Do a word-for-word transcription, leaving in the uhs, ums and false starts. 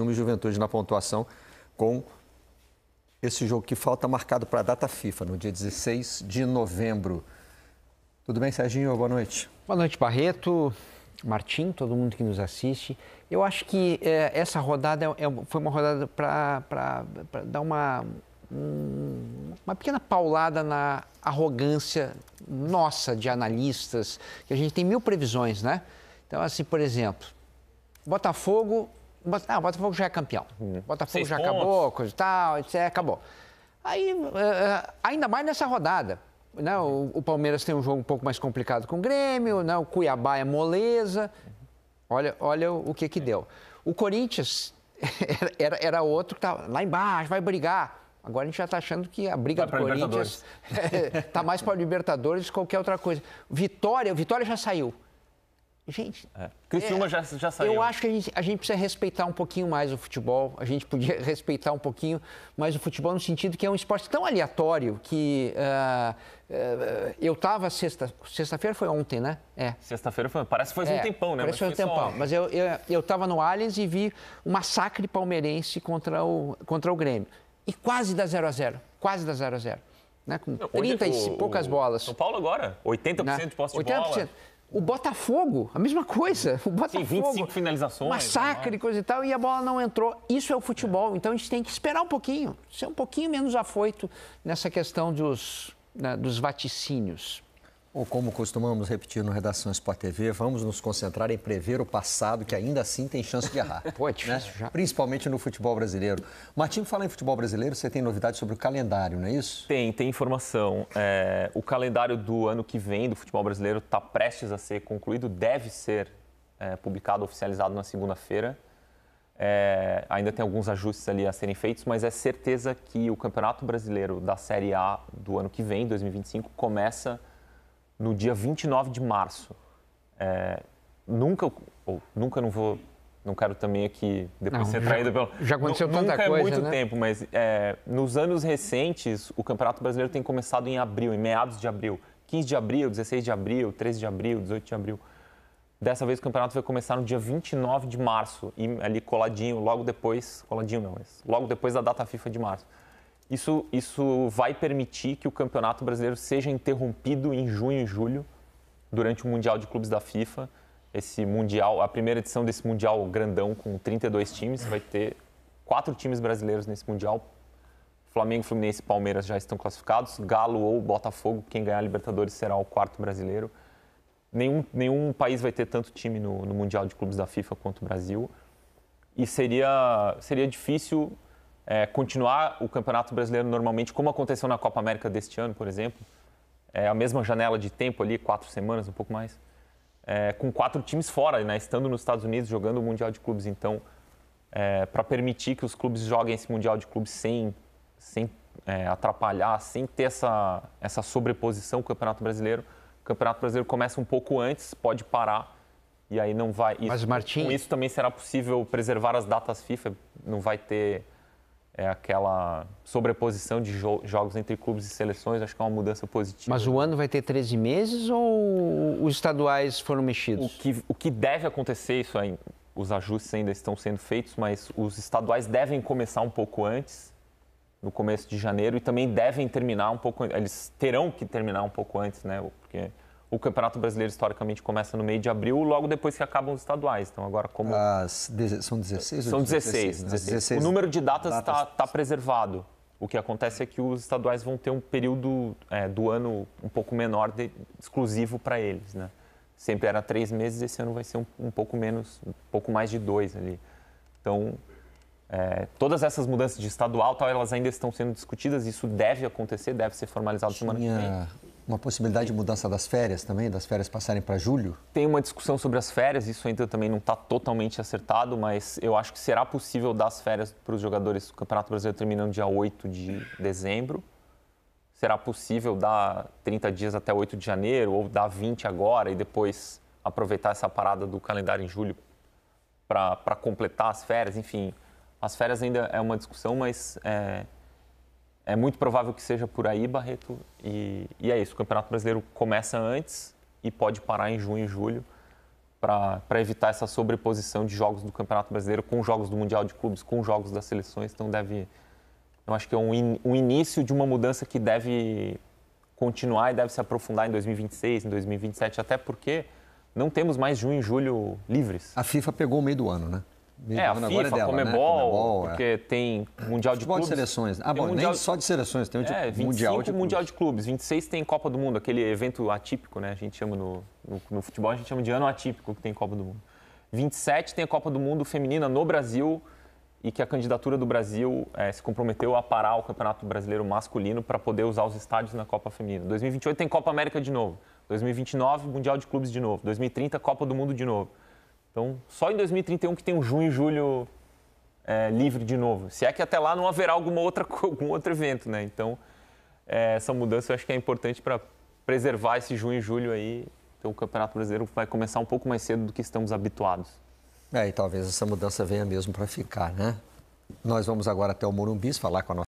O Juventude na pontuação com esse jogo que falta marcado para a data FIFA, no dia dezesseis de novembro. Tudo bem, Serginho? Boa noite. Boa noite, Barreto, Martim, todo mundo que nos assiste. Eu acho que é, essa rodada é, foi uma rodada para dar uma, um, uma pequena paulada na arrogância nossa de analistas, que a gente tem mil previsões, né? Então, assim, por exemplo, Botafogo... Ah, o Botafogo já é campeão. O Botafogo Seis já pontos. acabou, coisa e tal, etcétera. Acabou. Aí, ainda mais nessa rodada. Né? O, o Palmeiras tem um jogo um pouco mais complicado com o Grêmio, né? O Cuiabá é moleza. Olha, olha o que que deu. O Corinthians era, era outro que estava lá embaixo, vai brigar. Agora a gente já está achando que a briga do Corinthians está mais para o Libertadores que qualquer outra coisa. Vitória, o Vitória já saiu. Gente, é. Cristiano é, já, já saiu. Eu acho que a gente, a gente precisa respeitar um pouquinho mais o futebol. A gente podia respeitar um pouquinho mais o futebol no sentido que é um esporte tão aleatório que uh, uh, eu estava sexta, sexta-feira foi ontem, né? É. Sexta-feira foi, parece que foi é, um tempão, né? Parece que foi um tempão, só... mas eu eu, eu tava no Allianz e vi um massacre palmeirense contra o contra o Grêmio e quase dá zero a zero, quase dá zero a zero, né? Com trinta e poucas bolas. São Paulo agora, oitenta por cento né? de posse de oitenta por cento. Bola. O Botafogo, a mesma coisa. O Botafogo, sim, vinte e cinco finalizações. Massacre, coisa e tal, e a bola não entrou. Isso é o futebol, então a gente tem que esperar um pouquinho, ser um pouquinho menos afoito nessa questão dos, né, dos vaticínios. Ou como costumamos repetir no Redação Esporte T V, vamos nos concentrar em prever o passado, que ainda assim tem chance de errar. Pô, é difícil, né? Já. Principalmente no futebol brasileiro. Martim, fala em futebol brasileiro, você tem novidade sobre o calendário, não é isso? Tem, tem informação. É, o calendário do ano que vem do futebol brasileiro está prestes a ser concluído, deve ser é, publicado, oficializado na segunda-feira. É, ainda tem alguns ajustes ali a serem feitos, mas é certeza que o Campeonato Brasileiro da Série A do ano que vem, dois mil e vinte e cinco, começa... no dia vinte e nove de março. É, nunca, ou, nunca não vou, não quero também aqui depois não, ser traído pelo... Já aconteceu N tanta coisa, né? Nunca é muito tempo, mas é, nos anos recentes, o Campeonato Brasileiro tem começado em abril, em meados de abril. quinze de abril, dezesseis de abril, treze de abril, dezoito de abril. Dessa vez o Campeonato vai começar no dia vinte e nove de março, e ali coladinho, logo depois, coladinho não, mas logo depois da data FIFA de março. Isso, isso vai permitir que o Campeonato Brasileiro seja interrompido em junho e julho, durante o Mundial de Clubes da FIFA. Esse mundial, a primeira edição desse Mundial grandão, com trinta e dois times, vai ter quatro times brasileiros nesse Mundial. Flamengo, Fluminense e Palmeiras já estão classificados. Galo ou Botafogo, quem ganhar a Libertadores será o quarto brasileiro. Nenhum, nenhum país vai ter tanto time no, no Mundial de Clubes da FIFA quanto o Brasil. E seria, seria difícil... É, continuar o Campeonato Brasileiro normalmente, como aconteceu na Copa América deste ano, por exemplo, é a mesma janela de tempo ali, quatro semanas, um pouco mais, é, com quatro times fora, né, estando nos Estados Unidos, jogando o Mundial de Clubes. Então, é, para permitir que os clubes joguem esse Mundial de Clubes sem, sem é, atrapalhar, sem ter essa, essa sobreposição com o Campeonato Brasileiro, o Campeonato Brasileiro começa um pouco antes, pode parar. E aí não vai... Isso, Mas, Martim... Com isso também será possível preservar as datas FIFA, não vai ter... É aquela sobreposição de jo jogos entre clubes e seleções, acho que é uma mudança positiva. Mas o ano vai ter treze meses ou os estaduais foram mexidos? O que, o que deve acontecer, isso aí, os ajustes ainda estão sendo feitos, mas os estaduais devem começar um pouco antes, no começo de janeiro, e também devem terminar um pouco antes, eles terão que terminar um pouco antes, né? Porque o Campeonato Brasileiro, historicamente, começa no meio de abril, logo depois que acabam os estaduais. Então, agora, como... As de... São dezesseis? São dezesseis. dezesseis, né? dezesseis. O número de datas está datas... tá preservado. O que acontece é que os estaduais vão ter um período é, do ano um pouco menor, de... exclusivo para eles, né? Sempre era três meses, esse ano vai ser um, um pouco menos, um pouco mais de dois ali. Então, é, todas essas mudanças de estadual, tal, elas ainda estão sendo discutidas. Isso deve acontecer, deve ser formalizado semana que vem. Uma possibilidade de mudança das férias também, das férias passarem para julho? Tem uma discussão sobre as férias, isso ainda também não está totalmente acertado, mas eu acho que será possível dar as férias para os jogadores do Campeonato Brasileiro terminando dia oito de dezembro. Será possível dar trinta dias até oito de janeiro ou dar vinte agora e depois aproveitar essa parada do calendário em julho para para completar as férias. Enfim, as férias ainda é uma discussão, mas... É... É muito provável que seja por aí, Barreto, e, e é isso. O Campeonato Brasileiro começa antes e pode parar em junho e julho. para evitar essa sobreposição de jogos do Campeonato Brasileiro com jogos do Mundial de Clubes, com jogos das seleções. Então, deve, eu acho que é um, in, um início de uma mudança que deve continuar e deve se aprofundar em dois mil e vinte e seis, em dois mil e vinte e sete, até porque não temos mais junho e julho livres. A FIFA pegou o meio do ano, né? Meio é, a ano FIFA, dela, Comebol, né? Comebol, porque é. tem Mundial de Clubes. De seleções. Ah, bom, mundial... nem só de seleções, tem é, vinte e cinco Mundial de Mundial de Clubes. vinte e seis tem Copa do Mundo, aquele evento atípico, né? A gente chama no, no, no futebol, a gente chama de ano atípico que tem Copa do Mundo. vinte e sete tem a Copa do Mundo feminina no Brasil e que a candidatura do Brasil é, se comprometeu a parar o Campeonato Brasileiro masculino para poder usar os estádios na Copa Feminina. dois mil e vinte e oito tem Copa América de novo. dois mil e vinte e nove, Mundial de Clubes de novo. dois mil e trinta, Copa do Mundo de novo. Então, só em dois mil e trinta e um que tem um junho e julho é, livre de novo. Se é que até lá não haverá alguma outra, algum outro evento, né? Então, é, essa mudança eu acho que é importante para preservar esse junho e julho aí. Então, o Campeonato Brasileiro vai começar um pouco mais cedo do que estamos habituados. É, e talvez essa mudança venha mesmo para ficar, né? Nós vamos agora até o Morumbi falar com a nossa...